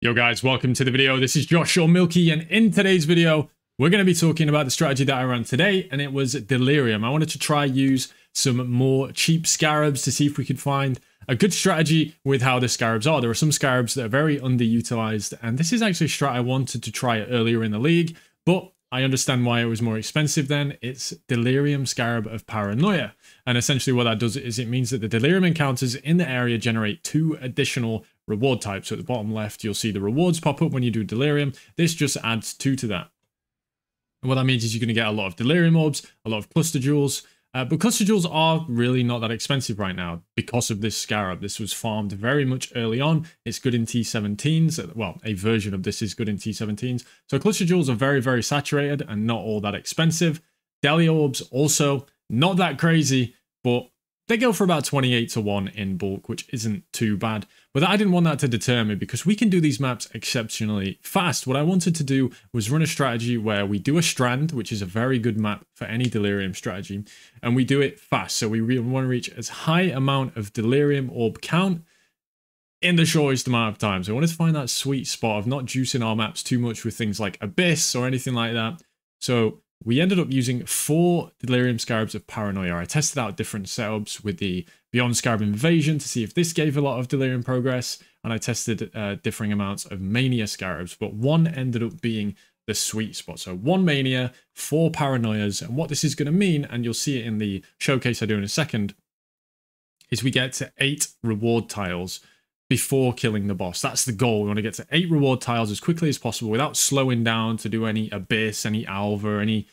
Yo guys, welcome to the video. This is Joshua Milky, and in today's video we're going to be talking about the strategy that I ran today, and it was Delirium. I wanted to try use some more cheap scarabs to see if we could find a good strategy with how the scarabs are. There are some scarabs that are very underutilized, and this is actually a strat I wanted to try earlier in the league, but I understand why it was more expensive then. It's Delirium Scarab of Paranoia. And essentially what that does is it means that the Delirium encounters in the area generate two additional reward type. So at the bottom left, you'll see the rewards pop up when you do Delirium. This just adds two to that. And what that means is you're going to get a lot of Delirium orbs, a lot of cluster jewels. But cluster jewels are really not that expensive right now because of this scarab. This was farmed very much early on. It's good in T17s. Well, a version of this is good in T17s. So cluster jewels are very, very saturated and not all that expensive. Deli orbs also not that crazy, but they go for about 28 to 1 in bulk, which isn't too bad. But I didn't want that to deter me because we can do these maps exceptionally fast. What I wanted to do was run a strategy where we do a Strand, which is a very good map for any Delirium strategy, and we do it fast. So we want to reach as high amount of Delirium orb count in the shortest amount of time. So I wanted to find that sweet spot of not juicing our maps too much with things like Abyss or anything like that. So we ended up using 4 Delirium Scarabs of Paranoia. I tested out different setups with the Beyond Scarab Invasion to see if this gave a lot of Delirium progress, and I tested differing amounts of Mania Scarabs, but one ended up being the sweet spot. So 1 Mania, 4 Paranoias, and what this is going to mean, and you'll see it in the showcase I do in a second, is we get to 8 reward tiles before killing the boss. That's the goal. We want to get to 8 reward tiles as quickly as possible without slowing down to do any Abyss, any Alva, any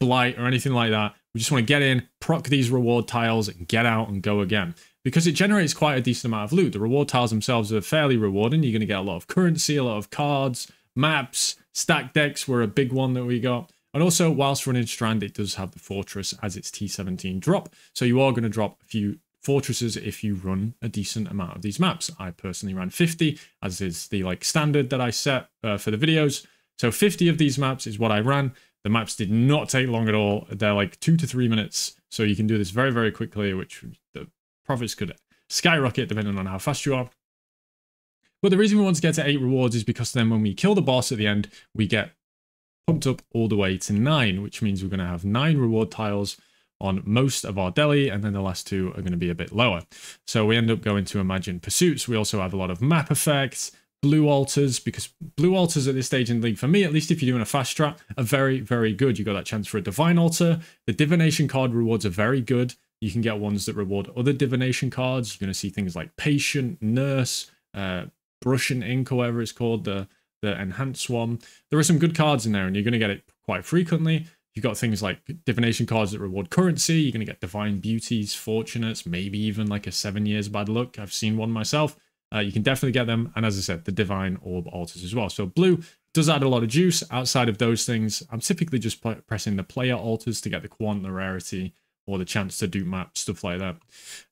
Blight, or anything like that. We just want to get in, proc these reward tiles, and get out and go again. Because it generates quite a decent amount of loot. The reward tiles themselves are fairly rewarding. You're going to get a lot of currency, a lot of cards, maps, stack decks were a big one that we got. And also, whilst running Strand, it does have the Fortress as its T17 drop. So you are going to drop a few Fortresses if you run a decent amount of these maps. I personally ran 50, as is the standard that I set for the videos. So 50 of these maps is what I ran. The maps did not take long at all. They're like 2 to 3 minutes, so you can do this very, very quickly, which the profits could skyrocket depending on how fast you are. But the reason we want to get to 8 rewards is because then when we kill the boss at the end, we get pumped up all the way to 9, which means we're going to have 9 reward tiles on most of our deli, and then the last 2 are going to be a bit lower. So we end up going to Imagined Pursuits. We also have a lot of map effects, Blue Altars, because Blue Altars at this stage in the league, for me at least, if you're doing a fast strat, are very, very good. You got that chance for a Divine Altar. The Divination card rewards are very good. You can get ones that reward other Divination cards. You're going to see things like Patient, Nurse, Brush and Ink, however it's called, the Enhanced one. There are some good cards in there, and you're going to get it quite frequently. You've got things like Divination cards that reward currency. You're going to get Divine Beauties, Fortunates, maybe even like a 7 Years Bad Luck. I've seen one myself. You can definitely get them. And as I said, the Divine Orb Altars as well. So blue does add a lot of juice. Outside of those things, I'm typically just pressing the player altars to get the quant, the rarity, or the chance to do maps, stuff like that.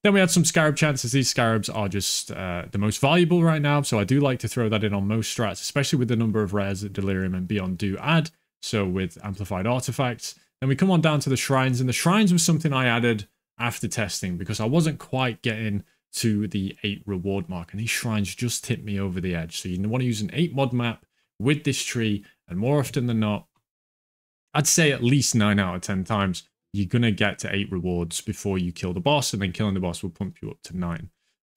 Then we had some scarab chances. These scarabs are just the most valuable right now. So I do like to throw that in on most strats, especially with the number of rares that Delirium and Beyond do add. So with amplified artifacts, then we come on down to the shrines, and the shrines was something I added after testing because I wasn't quite getting to the 8 reward mark, and these shrines just tipped me over the edge. So you want to use an 8 mod map with this tree, and more often than not, I'd say at least 9 out of 10 times, you're going to get to 8 rewards before you kill the boss, and then killing the boss will pump you up to 9.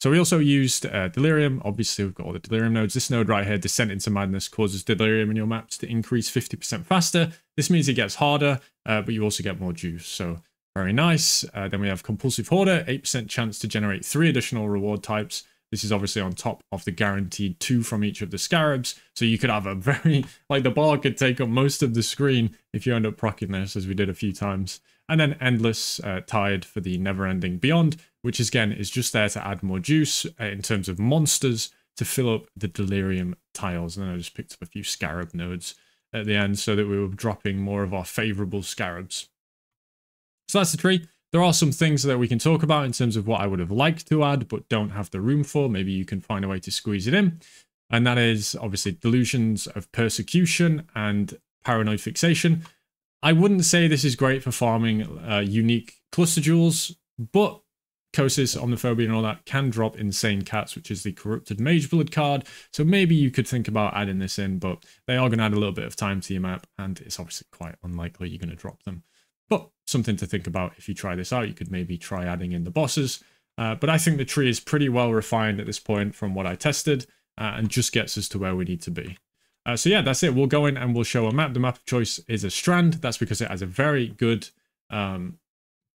So we also used Delirium. Obviously, we've got all the Delirium nodes. This node right here, Descent Into Madness, causes Delirium in your maps to increase 50% faster. This means it gets harder, but you also get more juice. So very nice. Then we have Compulsive Hoarder, 8% chance to generate 3 additional reward types. This is obviously on top of the guaranteed 2 from each of the scarabs. So you could have a very, the bar could take up most of the screen if you end up proccing this, as we did a few times. And then Endless Tide for the never-ending Beyond, which again is just there to add more juice in terms of monsters to fill up the Delirium tiles. And then I just picked up a few scarab nodes at the end so that we were dropping more of our favorable scarabs. So that's the tree. There are some things that we can talk about in terms of what I would have liked to add but don't have the room for. Maybe you can find a way to squeeze it in. And that is obviously Delusions of Persecution and Paranoid Fixation. I wouldn't say this is great for farming unique cluster jewels, but Kosis, Omniphobia and all that can drop Insane Cats, which is the Corrupted Mage Blood card. So maybe you could think about adding this in, but they are going to add a little bit of time to your map, and it's obviously quite unlikely you're going to drop them. But something to think about if you try this out. You could maybe try adding in the bosses. But I think the tree is pretty well refined at this point from what I tested, and just gets us to where we need to be. So yeah, that's it. We'll go in and we'll show a map. The map of choice is a strand. That's because it has a very good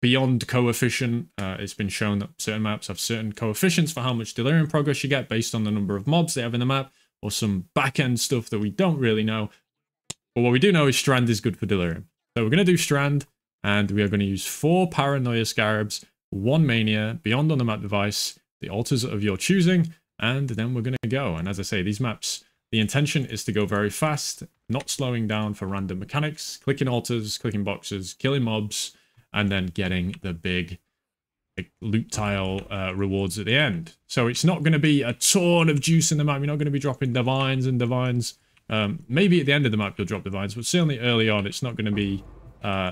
beyond coefficient. It's been shown that certain maps have certain coefficients for how much delirium progress you get based on the number of mobs they have in the map, or some back-end stuff that we don't really know. But what we do know is strand is good for delirium. So we're going to do strand, and we are going to use 4 Paranoia Scarabs, 1 Mania, Beyond on the Map device, the altars of your choosing, and then we're going to go. And as I say, these maps, the intention is to go very fast, not slowing down for random mechanics, clicking altars, clicking boxes, killing mobs, and then getting the big loot tile rewards at the end. So it's not going to be a ton of juice in the map. You're not going to be dropping divines and divines. Maybe at the end of the map you'll drop divines, but certainly early on it's not going to be,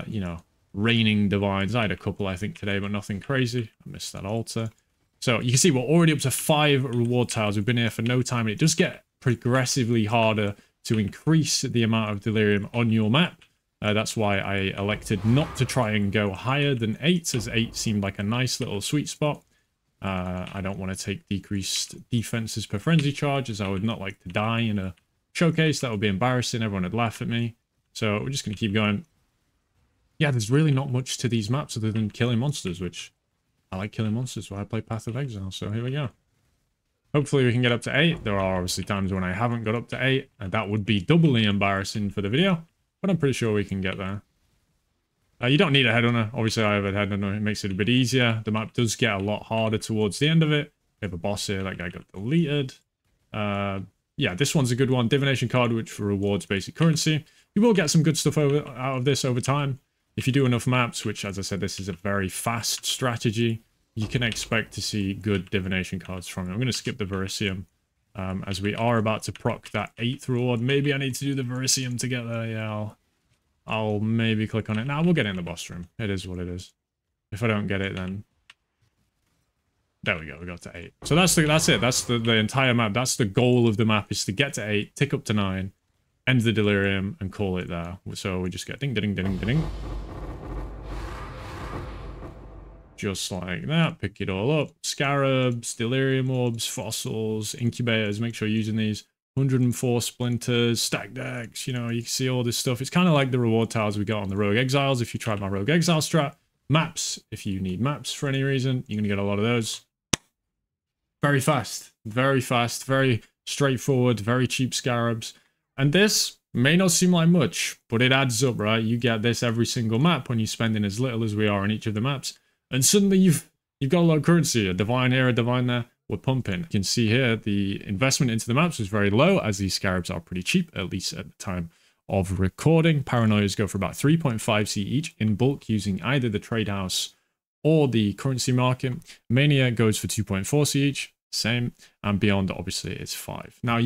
you know, raining divines. I had a couple, I think, today, but nothing crazy. I missed that altar. So you can see we're already up to 5 reward tiles. We've been here for no time, and it does get progressively harder to increase the amount of delirium on your map. That's why I elected not to try and go higher than 8, as 8 seemed like a nice little sweet spot. I don't want to take decreased defenses per frenzy charge, as I would not like to die in a showcase. That would be embarrassing. Everyone would laugh at me. So we're just going to keep going. Yeah, there's really not much to these maps other than killing monsters, which I like killing monsters, why I play Path of Exile. So here we go. Hopefully we can get up to 8. There are obviously times when I haven't got up to 8, and that would be doubly embarrassing for the video, but I'm pretty sure we can get there. You don't need a headhunter. Obviously I have a headhunter. It makes it a bit easier. The map does get a lot harder towards the end of it. We have a boss here. That guy got deleted. Yeah, this one's a good one. Divination card, which rewards basic currency. You will get some good stuff out of this over time. If you do enough maps, which, as I said, this is a very fast strategy, you can expect to see good divination cards from it. I'm going to skip the Verisium, as we are about to proc that 8th reward. Maybe I need to do the Verisium to get there. Yeah, I'll maybe click on it. Now we'll get in the boss room. It is what it is. If I don't get it, then... There we go. We got to 8. So that's it. That's the entire map. That's the goal of the map, is to get to 8, tick up to 9, end the delirium, and call it there. So we just get ding, ding, ding, ding, ding. Just like that, pick it all up. Scarabs, delirium orbs, fossils, incubators. Make sure you're using these. 104 splinters, stack decks. You know, you can see all this stuff. It's kind of like the reward tiles we got on the Rogue Exiles. If you tried my Rogue Exile strat, maps. If you need maps for any reason, you're gonna get a lot of those. Very fast, very fast, very straightforward, very cheap scarabs. And this may not seem like much, but it adds up, right? You get this every single map when you're spending as little as we are on each of the maps. And suddenly you've got a lot of currency. A divine here, a divine there. We're pumping. You can see here the investment into the maps was very low, as these scarabs are pretty cheap, at least at the time of recording. Paranoias go for about 3.5c each in bulk, using either the trade house or the currency market. Mania goes for 2.4c each, same. And Beyond, obviously, is 5. Now,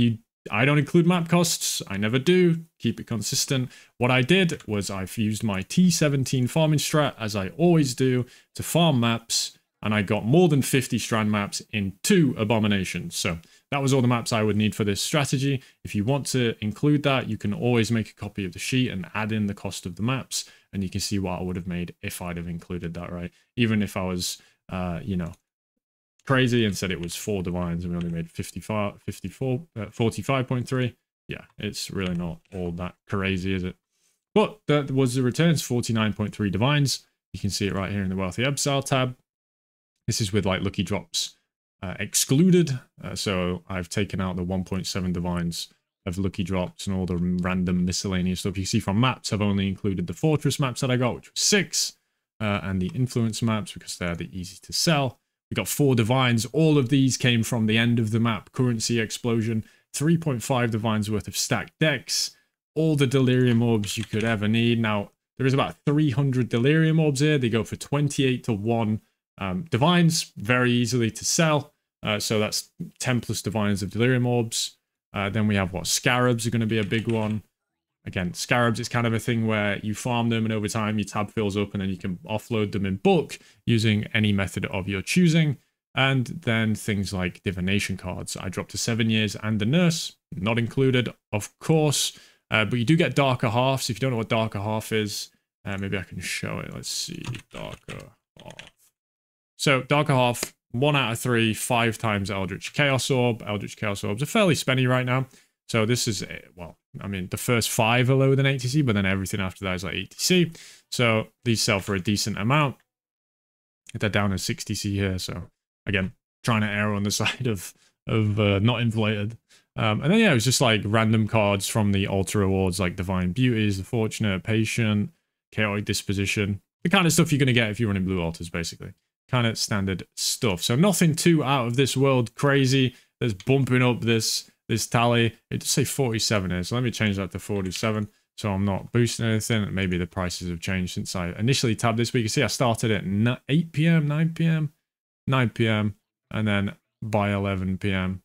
I don't include map costs. I never do. Keep it consistent. What I did was I've used my T17 farming strat, as I always do, to farm maps, and I got more than 50 strand maps in 2 abominations. So that was all the maps I would need for this strategy. If you want to include that, you can always make a copy of the sheet and add in the cost of the maps, and you can see what I would have made if I'd have included that, right? Even if I was, you know, crazy and said it was 4 divines and we only made 45.3. Yeah, it's really not all that crazy, is it? But that was the returns, 49.3 divines. You can see it right here in the Wealthy Exile tab. This is with like lucky drops excluded. So I've taken out the 1.7 divines of lucky drops and all the random miscellaneous stuff. You see from maps, I've only included the Fortress maps that I got, which was 6, and the Influence maps, because they're the easy to sell. We got 4 divines. All of these came from the end of the map currency explosion. 3.5 divines worth of stacked decks. All the delirium orbs you could ever need. Now, there is about 300 delirium orbs here. They go for 28 to 1 divines, very easily to sell. So that's 10 plus divines of delirium orbs. Then we have what? Scarabs are going to be a big one. Again, scarabs, it's kind of a thing where you farm them and over time your tab fills up and then you can offload them in bulk using any method of your choosing. And then things like divination cards. I dropped a 7 Years and the Nurse, not included, of course. But you do get Darker Half, so if you don't know what Darker Half is, maybe I can show it. Let's see, Darker Half. So Darker Half, 1 out of 3, 5 times Eldritch Chaos Orb. Eldritch Chaos Orbs are fairly spenny right now. So this is, well, I mean, the first 5 are lower than ATC, but then everything after that is like 8TC. So these sell for a decent amount. They're down to 6TC here. So again, trying to err on the side of not inflated. And then, yeah, it was just like random cards from the Altar Awards, like Divine Beauties, The Fortunate, Patient, Chaotic Disposition. The kind of stuff you're going to get if you're running Blue Altars, basically. Kind of standard stuff. So nothing too out of this world crazy that's bumping up this tally. It does say 47 here, so let me change that to 47 so I'm not boosting anything. Maybe the prices have changed since I initially tabbed this week. You see I started at 9 p.m. and then by 11 p.m.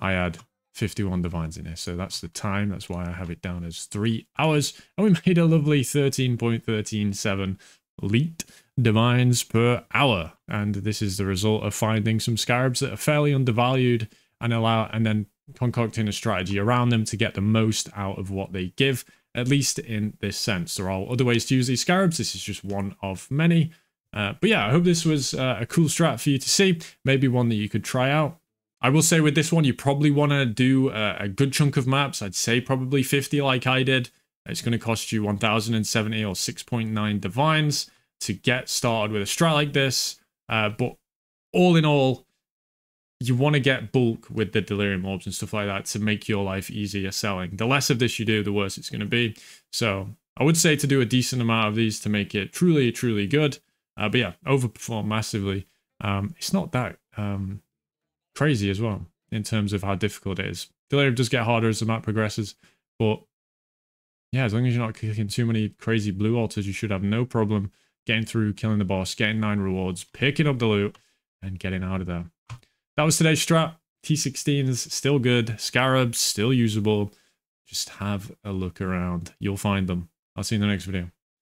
I had 51 divines in here, so that's the time. That's why I have it down as 3 hours, and we made a lovely 13.137 elite divines per hour, and this is the result of finding some scarabs that are fairly undervalued and then concocting a strategy around them to get the most out of what they give, at least in this sense. There are other ways to use these scarabs. This is just one of many. But yeah, I hope this was a cool strat for you to see, maybe one that you could try out. I will say with this one, you probably want to do a good chunk of maps. I'd say probably 50 like I did. It's going to cost you 1,070 or 6.9 divines to get started with a strat like this. But all in all, you want to get bulk with the delirium orbs and stuff like that to make your life easier selling. The less of this you do, the worse it's going to be. So I would say to do a decent amount of these to make it truly, truly good. But yeah, overperform massively. It's not that crazy as well in terms of how difficult it is. Delirium does get harder as the map progresses. But yeah, as long as you're not kicking too many crazy blue altars, you should have no problem getting through, killing the boss, getting 9 rewards, picking up the loot, and getting out of there. That was today's strat. T16s, still good. Scarabs, still usable. Just have a look around. You'll find them. I'll see you in the next video.